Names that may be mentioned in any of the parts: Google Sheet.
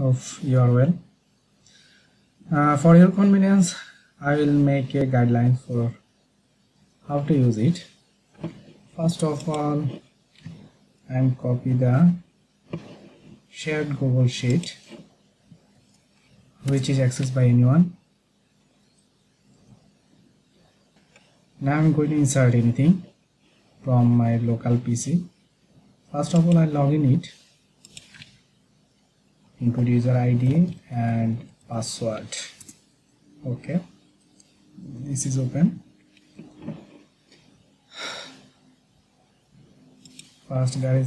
of URL. For your convenience, I will make a guideline for how to use it. First of all, I'm copy the shared Google Sheet, which is accessed by anyone. Now I'm going to insert anything from my local PC. First of all, I log in it, input user ID and password. Okay, this is open. First, guys,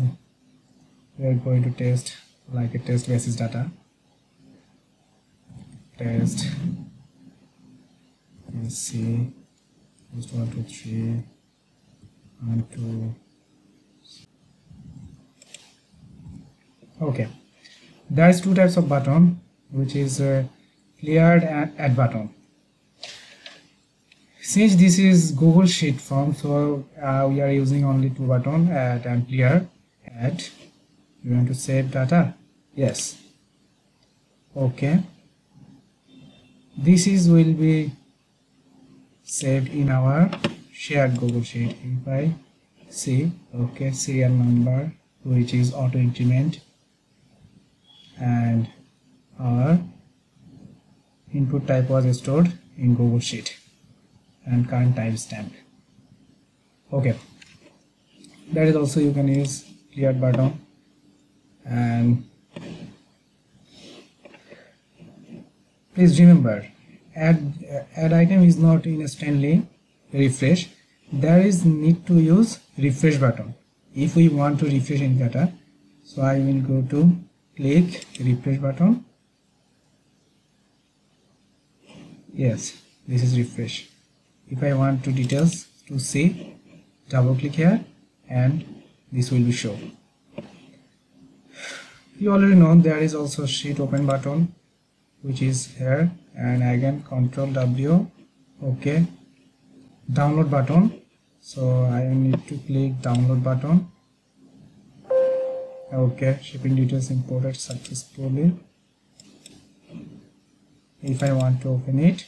we are going to test like a test basis data. Test. Let's see. Just 1, 2, 3. 1, 2. Okay, there is two types of button, which is cleared and add button. Since this is Google Sheet form, so we are using only two button, add and clear. Add. You want to save data? Yes. Okay. This is will be saved in our shared Google Sheet. If I see, okay, serial number, which is auto increment, and our input type was stored in Google Sheet, and current timestamp. Okay, that is also you can use cleared button. And please remember, add item is not instantly refresh. There is need to use refresh button if we want to refresh any data. So I will go to click refresh button. Yes, this is refresh. If I want to details to see, double click here and this will be shown. You already know there is also sheet open button, which is here, and again Ctrl W. Okay, download button, so I need to click download button. Okay, shipping details imported successfully. If I want to open it,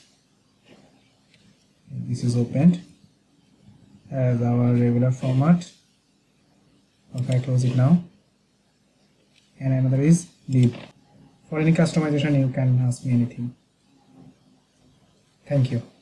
this is opened as our regular format. Okay, close it now. And another is leave. For any customization, you can ask me anything. Thank you.